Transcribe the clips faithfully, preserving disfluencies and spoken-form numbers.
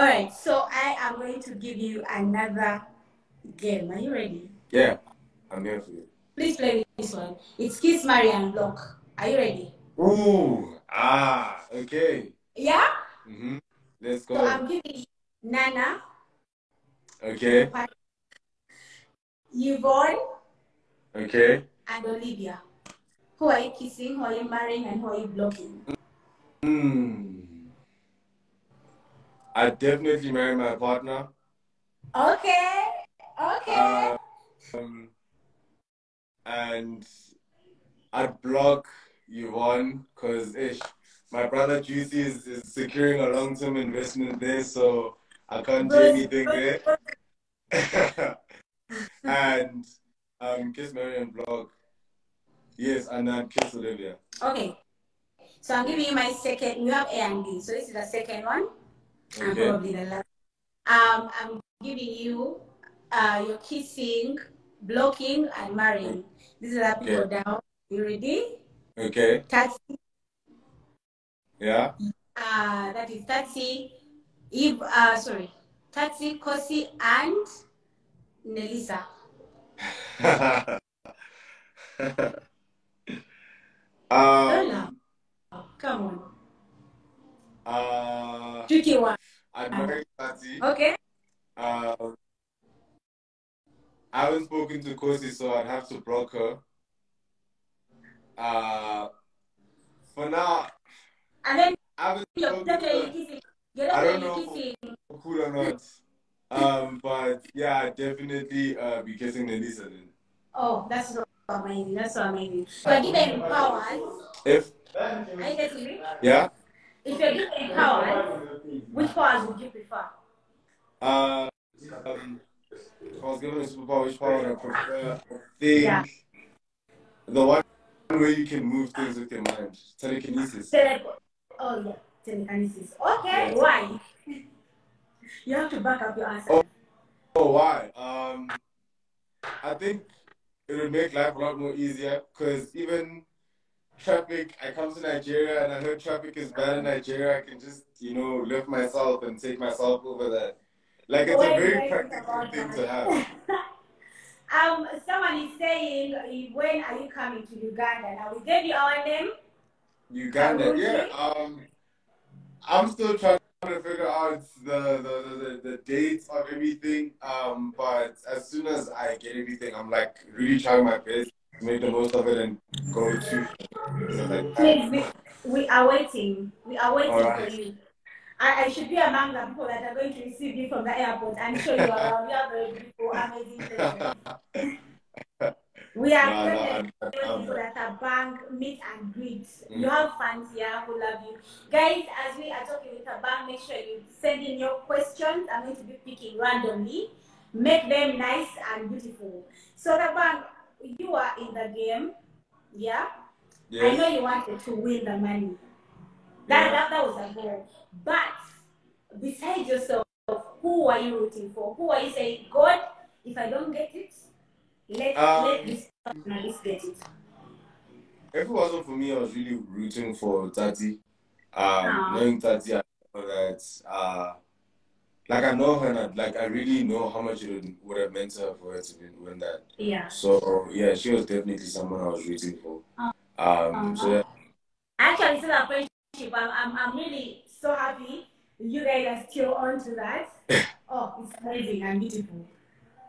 All right, so I am going to give you another game. Are you ready? Yeah, I'm here for you. Please play with this one. It's Kiss, Marry, and Block. Are you ready? Ooh, ah, okay. Yeah? Mm-hmm. Let's go. So I'm giving you Nana. Okay. Yvonne. Okay. And Olivia. Who are you kissing, who are you marrying, and who are you blocking? Mm. I definitely marry my partner. Okay. Okay. Um, and I block Yvonne because my brother Juicy is, is securing a long-term investment there, so I can't do anything there. And um, Kiss, Marion, block. Yes, and then Kiss Olivia. Okay. So I'm giving you my second. You have A and B. So this is the second one. Okay. And probably the last. Um, I'm giving you uh, your kissing, blocking, and marrying. This is how people okay. down. You ready? Okay. Tati. Yeah. Uh, that is Tati. Eve, uh, sorry. Tati, Khosi, and Nelisa. um, Come on. Uh, Tricky one. I'm married Tati. Okay. Uh, I haven't spoken to Khosi, so I'd have to block her. Uh, for now, and then I haven't spoken to her. I don't know if cool or not. Um, but yeah, I'd definitely uh, be kissing Nelisa then. Oh, that's so amazing. That's so amazing. So I give them powers. If Are you getting me? Yeah. If you're given powers, which powers would you prefer? Uh, um, if I was given a superpower, which power would I prefer? I think yeah. the one where you can move things with your mind. Telekinesis. Tele oh, yeah. Telekinesis. Okay, yeah. Why? You have to back up your answer. Oh, oh why? Um, I think it would make life a lot more easier because even traffic, I come to Nigeria and I heard traffic is bad in Nigeria. I can just, you know, lift myself and take myself over that. Like, it's wait, a very practical thing to have. um, someone is saying, when are you coming to Uganda? Now, we gave you our name. Uganda, yeah. Um, I'm still trying to figure out the, the, the, the dates of everything. Um, but as soon as I get everything, I'm like really trying my best. Make the most of it and go to. Like, please, we, we are waiting. We are waiting right. for you. I, I should be among the people that are going to receive you from the airport. I'm sure you are. You are very beautiful, amazing person. We are going no, no, to the Thabang meet and greet. Mm. You have fans here who love you. Guys, as we are talking with Thabang, make sure you send in your questions. I'm going to be picking randomly. Make them nice and beautiful. So, Thabang, you are in the game, yeah? Yes. I know you wanted to win the money. That, yeah. that, that was a goal. But besides yourself, who are you rooting for? Who are you saying, God, if I don't get it, let, um, let this journalist get it? If it wasn't for me, I was really rooting for Tati. Um, knowing Tati, I know that, uh, like I know her, and like I really know how much it would, would have meant to her for her to win that. Yeah. So yeah, she was definitely someone I was rooting for. Um. Uh-huh. So yeah. Actually, it's a friendship. I'm, I'm, I'm really so happy you guys are still on to that. Oh, it's amazing and beautiful.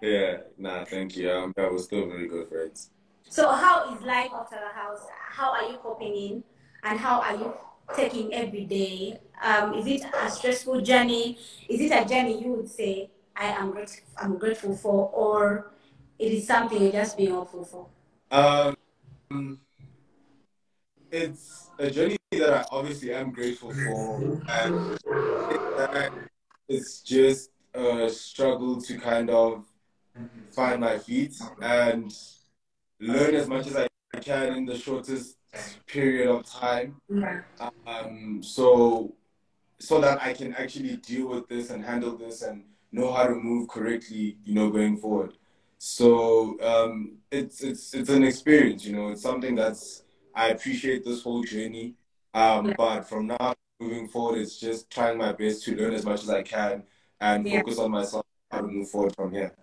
Yeah. Nah, thank you. Um, yeah, we're still really good friends. So how is life after the house? How are you coping in, and how are you taking every day? Um, is it a stressful journey? Is it a journey you would say I am grateful, I'm grateful for, or it is something you're just being hopeful for? Um, it's a journey that I obviously am grateful for, and it's just a struggle to kind of find my feet and learn as much as I can in the shortest period of time, yeah. um, so so that I can actually deal with this and handle this and know how to move correctly, you know, going forward. So um, it's it's it's an experience, you know. It's something that's I appreciate this whole journey, um, yeah. but from now moving forward is just trying my best to learn as much as I can and yeah. focus on myself and move forward from here.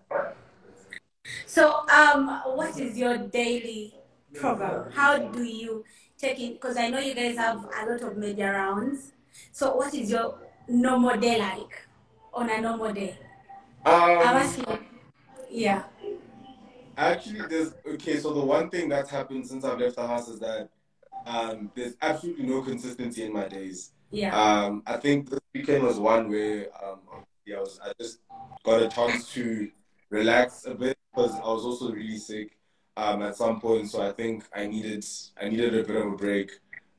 So um, what is your daily program? How do you take in, because I know you guys have a lot of media rounds. So what is your normal day like on a normal day? Um, I'm asking, yeah. Actually, there's, okay, so the one thing that's happened since I've left the house is that um, there's absolutely no consistency in my days. Yeah. Um, I think this weekend was one where um, I, was, I just got a chance to relax a bit because I was also really sick um, at some point. So I think I needed, I needed a bit of a break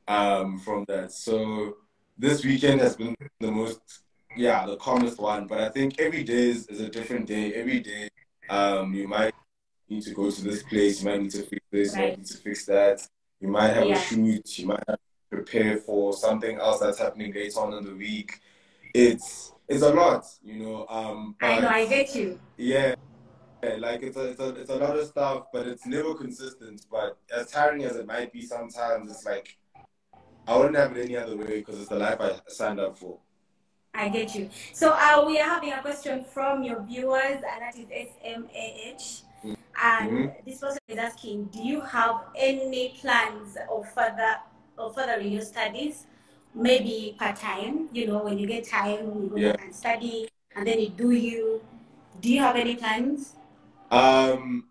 um, from that. So this weekend has been the most, yeah, the calmest one. But I think every day is, is a different day. Every day um, you might need to go to this place, you might need to fix this, right. you might need to fix that, you might have yeah. a shoot, you might have to prepare for something else that's happening later on in the week. It's it's a lot, you know. Um, but, I know, I get you. Yeah, yeah like it's a, it's, a, it's a lot of stuff, but it's never consistent. But as tiring as it might be sometimes, it's like, I wouldn't have it any other way because it's the life I signed up for. I get you. So uh, we are having a question from your viewers, and that is S M A H. And mm-hmm. this person is asking, do you have any plans of further of furthering your studies? Maybe part time, you know, when you get time, you go yeah. and study, and then you do you. Do you have any plans? Um,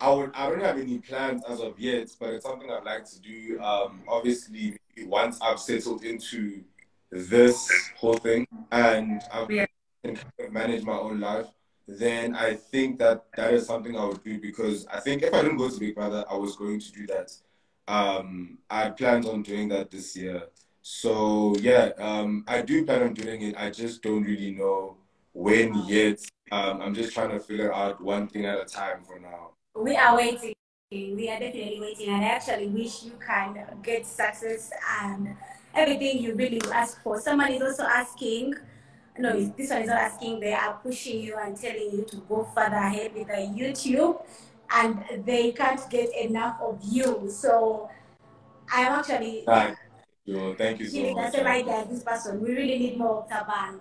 I would. I don't have any plans as of yet, but it's something I'd like to do. Um, obviously, once I've settled into this whole thing and I've yeah. kind of managed my own life, then I think that that is something I would do, because I think if I didn't go to Big Brother, I was going to do that. Um, I planned on doing that this year. So, yeah, um, I do plan on doing it. I just don't really know when yet. Um, I'm just trying to figure out one thing at a time for now. We are waiting. We are definitely waiting. And I actually wish you can get success and everything you really ask for. Someone is also asking... No, this one is not asking. They are pushing you and telling you to go further ahead with the YouTube, and they can't get enough of you. So I'm actually... Thank you, Thank you so much. That's the right guy, this person. We really need more of Thabang.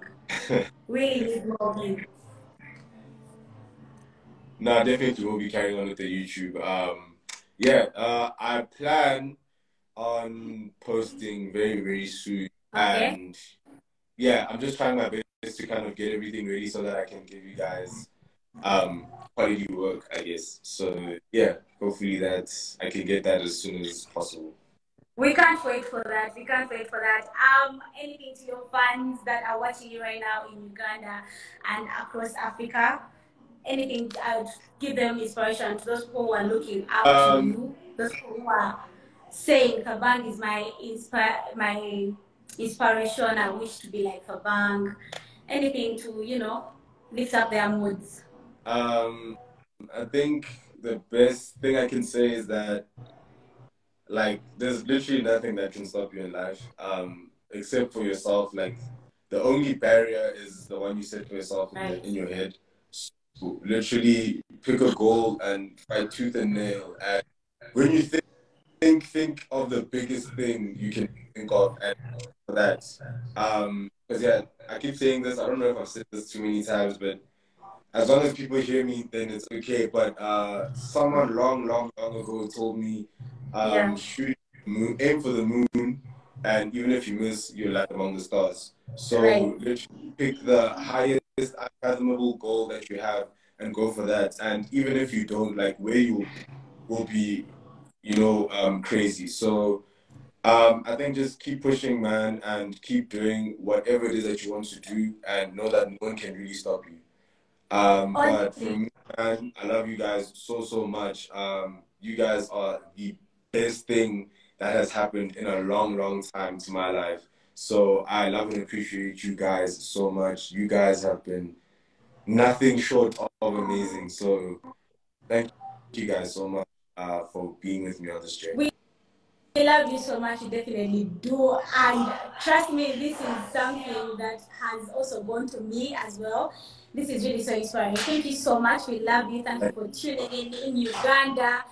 We really need more of him. No, definitely we'll be carrying on with the YouTube. Um, yeah, uh, I plan on posting very, very soon. Okay. And... yeah, I'm just trying my best to kind of get everything ready so that I can give you guys um, quality work, I guess. So, yeah, hopefully that I can get that as soon as possible. We can't wait for that. We can't wait for that. Um, anything to your fans that are watching you right now in Uganda and across Africa? Anything that would give them inspiration to those who are looking up um, to you, those who are saying Thabang is my inspire, my... inspiration, I wish to be like Thabang, anything to, you know, lift up their moods? Um, I think the best thing I can say is that, like, there's literally nothing that can stop you in life, um, except for yourself. Like, the only barrier is the one you set for yourself in, right. the, in your head. So, literally, pick a goal and fight tooth and nail. And when you think, think, think of the biggest thing you can think of, and for that, um, because yeah, I keep saying this. I don't know if I've said this too many times, but as long as people hear me, then it's okay. But uh, someone long, long, long ago told me, um, yeah. shoot, moon, aim for the moon, and even if you miss, you're like among the stars. So right. literally pick the highest unfathomable goal that you have and go for that. And even if you don't, like where you will be, you know, um, crazy. So. Um, I think just keep pushing, man, and keep doing whatever it is that you want to do, and know that no one can really stop you. Um, but for me, man, I love you guys so, so much. Um, you guys are the best thing that has happened in a long, long time to my life. So I love and appreciate you guys so much. You guys have been nothing short of amazing. So thank you guys so much uh, for being with me on this journey. We love you so much, you definitely do, and trust me, this is something that has also gone to me as well. This is really so inspiring. Thank you so much, we love you, thank you for tuning in in Uganda.